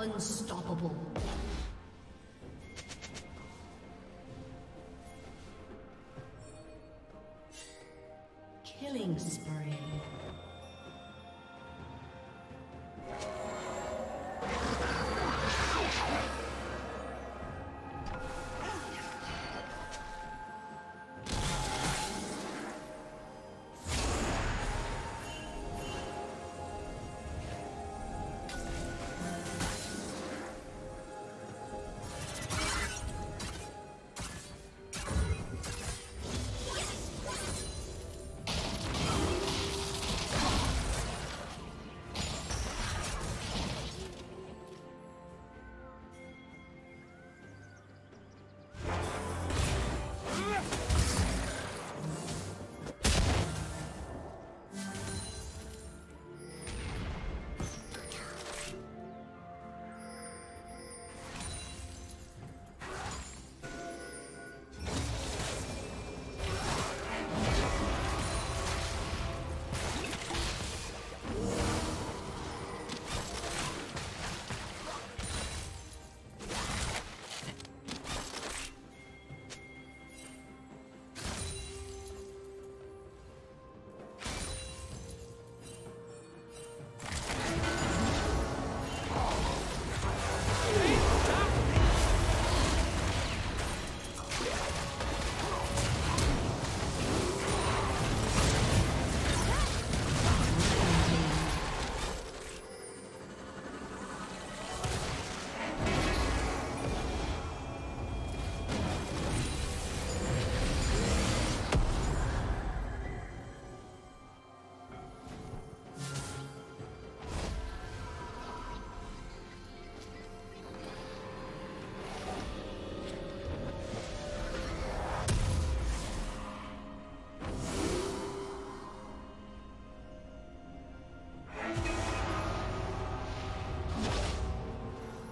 Unstoppable. Killing spree.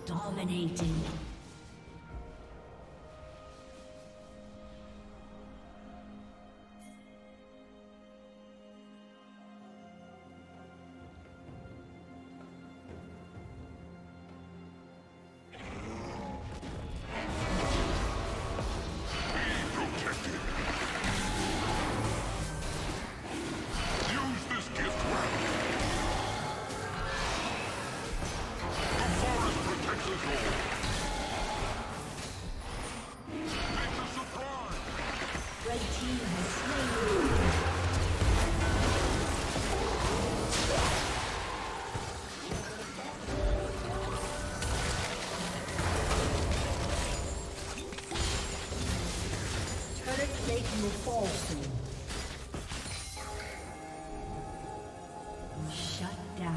Dominating. Shut down.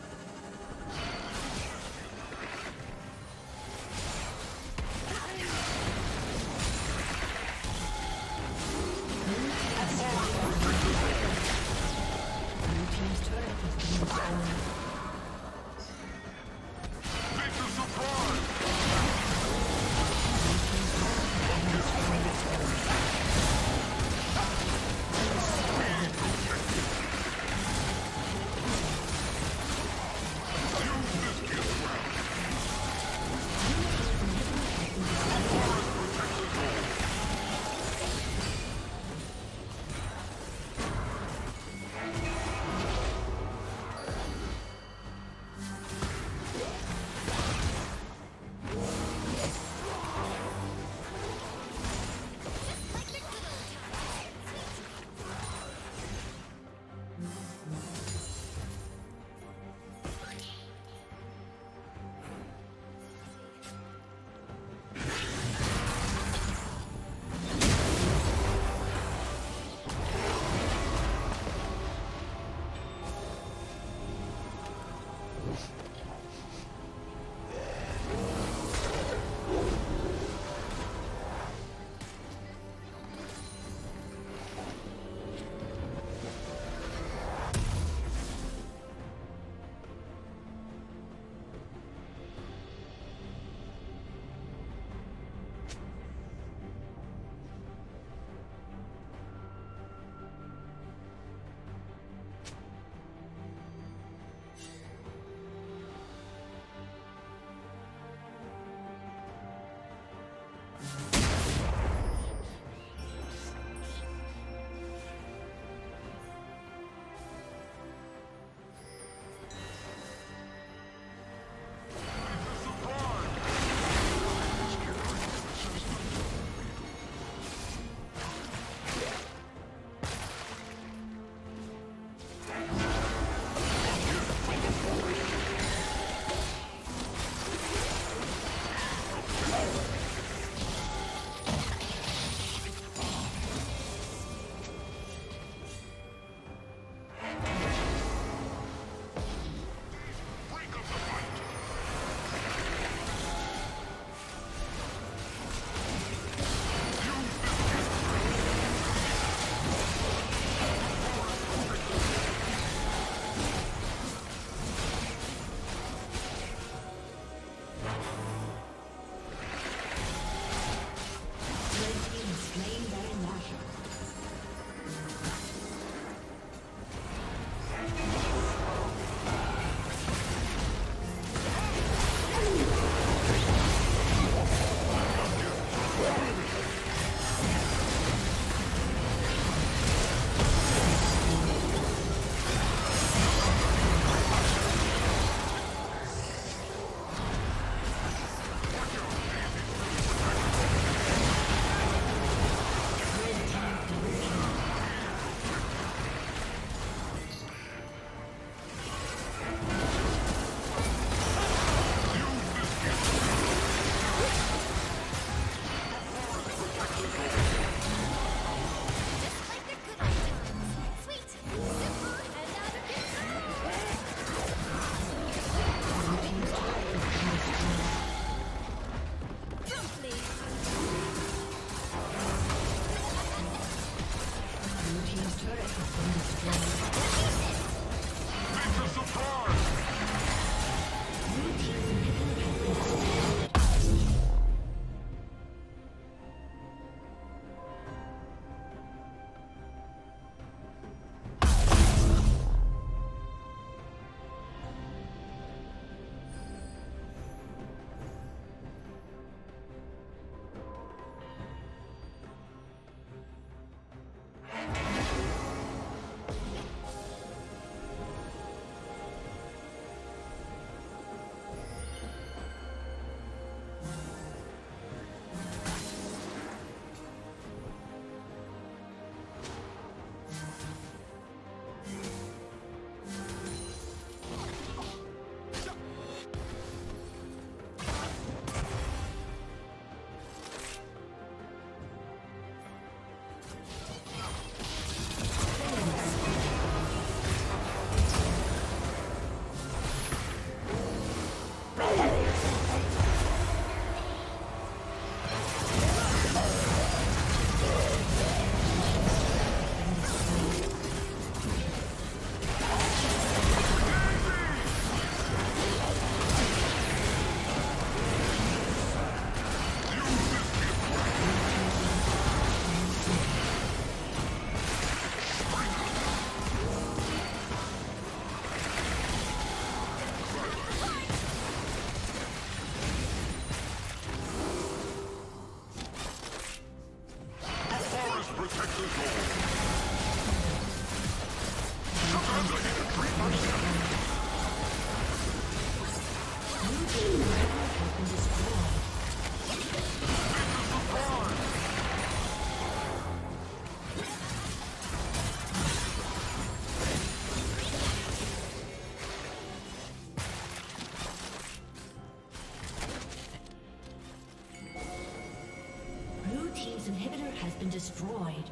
has been destroyed.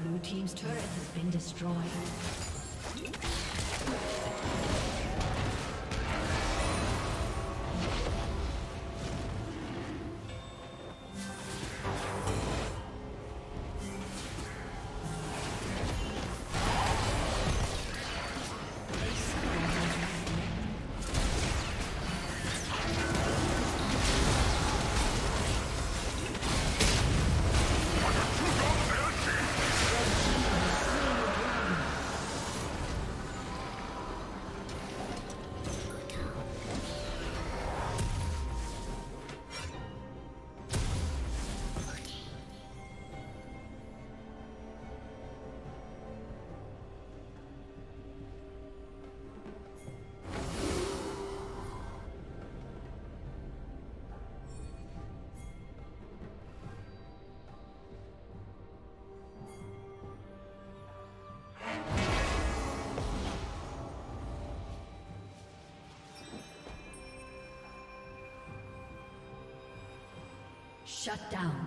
Blue team's turret has been destroyed. Shut down.